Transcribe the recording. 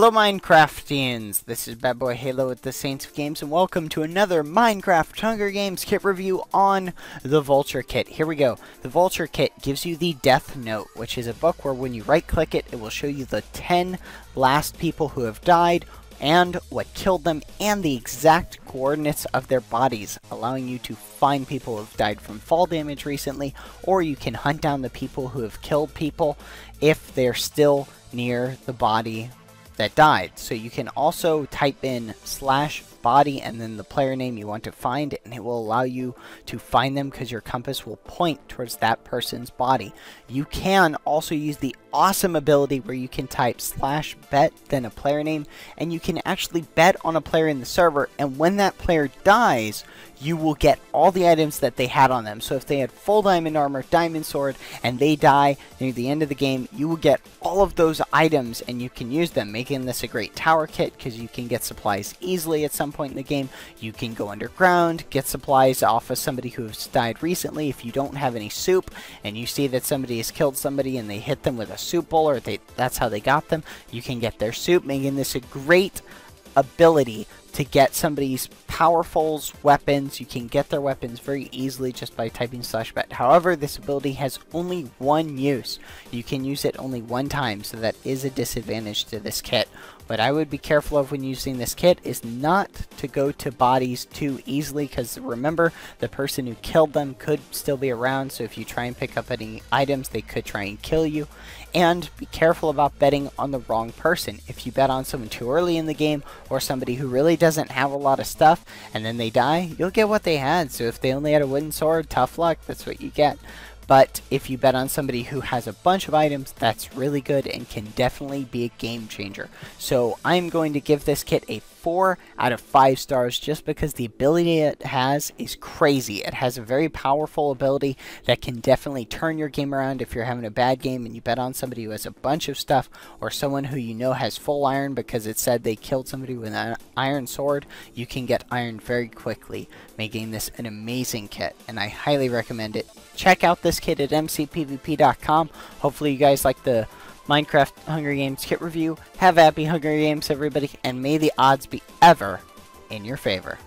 Hello Minecraftians, this is Bad Boy Halo with the Saints of Games, and welcome to another Minecraft Hunger Games kit review on the Vulture Kit. Here we go. The Vulture Kit gives you the Death Note, which is a book where when you right-click it, it will show you the 10 last people who have died, and what killed them, and the exact coordinates of their bodies, allowing you to find people who have died from fall damage recently, or you can hunt down the people who have killed people if they're still near the body that died. So you can also type in /body and then the player name you want to find, and it will allow you to find them because your compass will point towards that person's body. You can also use the awesome ability where you can type /bet then a player name, and you can actually bet on a player in the server, and when that player dies you will get all the items that they had on them. So if they had full diamond armor, diamond sword, and they die near the end of the game, you will get all of those items and you can use them, making this a great tower kit because you can get supplies easily at some point in the game. You can go underground, get supplies off of somebody who's died recently. If you don't have any soup and you see that somebody has killed somebody and they hit them with a soup bowl, or that's how they got them, you can get their soup, making this a great ability to get somebody's powerfuls, weapons. You can get their weapons very easily just by typing /bet. However, this ability has only one use. You can use it only one time, so that is a disadvantage to this kit. What I would be careful of when using this kit is not to go to bodies too easily, because remember, the person who killed them could still be around, so if you try and pick up any items, they could try and kill you. And be careful about betting on the wrong person. If you bet on someone too early in the game, or somebody who really doesn't have a lot of stuff, and then they die, you'll get what they had. So if they only had a wooden sword, tough luck, that's what you get. But if you bet on somebody who has a bunch of items, that's really good and can definitely be a game changer. So I'm going to give this kit a 4 out of 5 stars just because the ability it has is crazy. It has a very powerful ability that can definitely turn your game around if you're having a bad game and you bet on somebody who has a bunch of stuff, or someone who you know has full iron because it said they killed somebody with an iron sword. You can get iron very quickly, making this an amazing kit, and I highly recommend it. Check out this kit at mcpvp.com. Hopefully you guys like the Minecraft Hunger Games kit review. Have happy Hunger Games, everybody, and may the odds be ever in your favor.